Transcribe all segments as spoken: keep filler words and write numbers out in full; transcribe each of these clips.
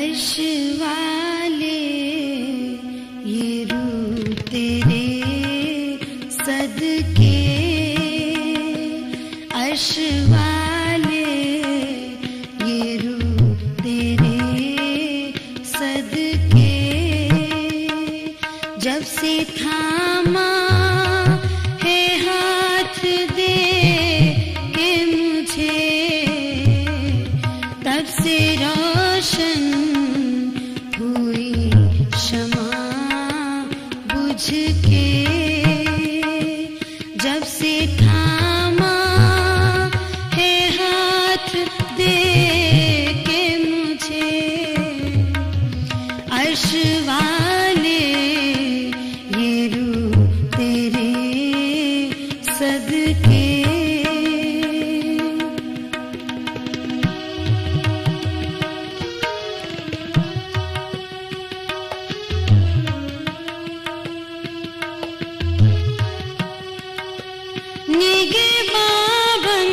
अर्श वाले ये रूह तेरे सदके, अर्श वाले ये रूह तेरे सदके, जब से थामा है हाथ दे के मुझे, तब से रोशन हुई क्षमा बुझ के, जब से थामा है हाथ दे के मुझे, अर्श वाले ये रूह तेरे सदके। निगाहबन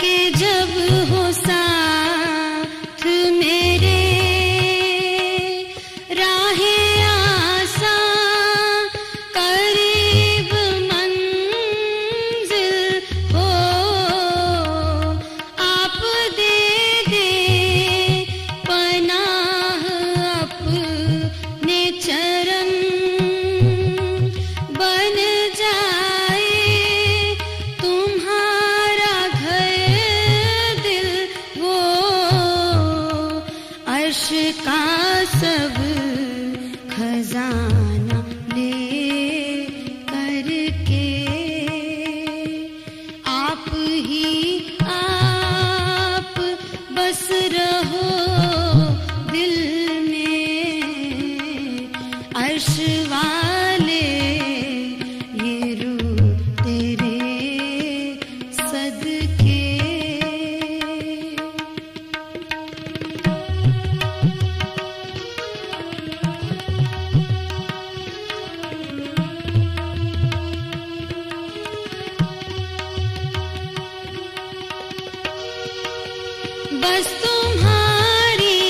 के जब हो साथ मेरे, राहे आसा करीब मंजिल हो, आप दे दे पनाह अपने चरण, बन अर्श का सब खजाना ले करके, आप ही आप बस रहो दिल में, अर्श वाले ये रूह तेरे सदके। बस तुम्हारी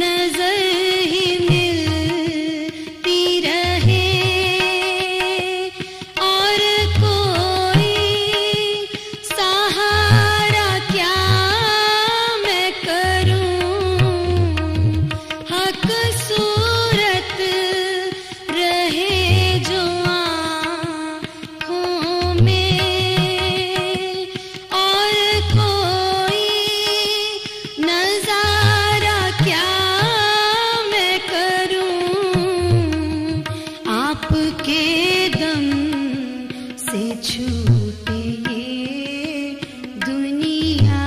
नजर ही मिलती रहे, और कोई सहारा क्या मैं करूं, हक सूरत रहे जो आँखों में, और आपके दम से छूटे ये दुनिया,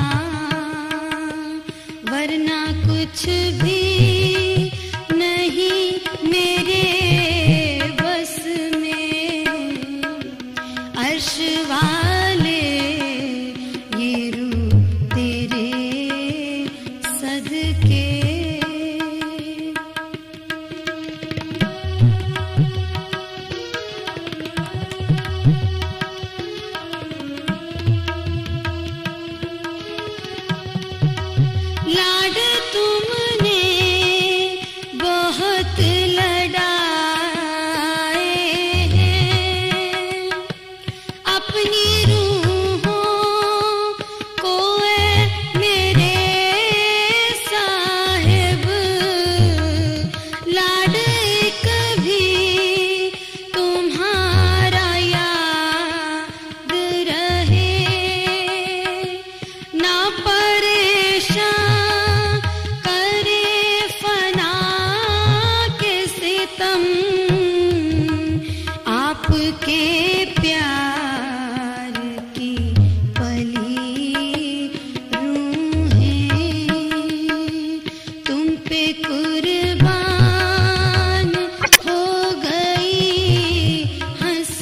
वरना कुछ भी नहीं मेरे बस में, अर्श वाले ये रूह तेरे सदके। लाड तुमने बहुत लड़ाए हैं, अपनी रूहों को मेरे साहिब, लाड कभी तुम्हारा याद रहे ना, परेशान आपके प्यार की पली रूहें तुम पे कुर्बान हो गई हंस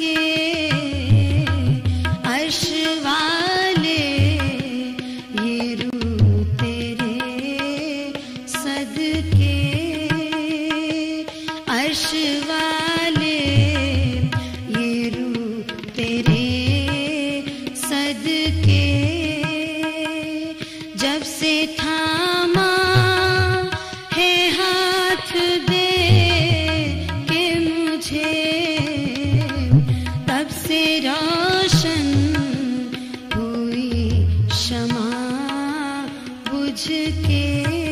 के, अर्श वाले ये रूह तेरे सदके, अर्श वाले सदके, जब से थामा के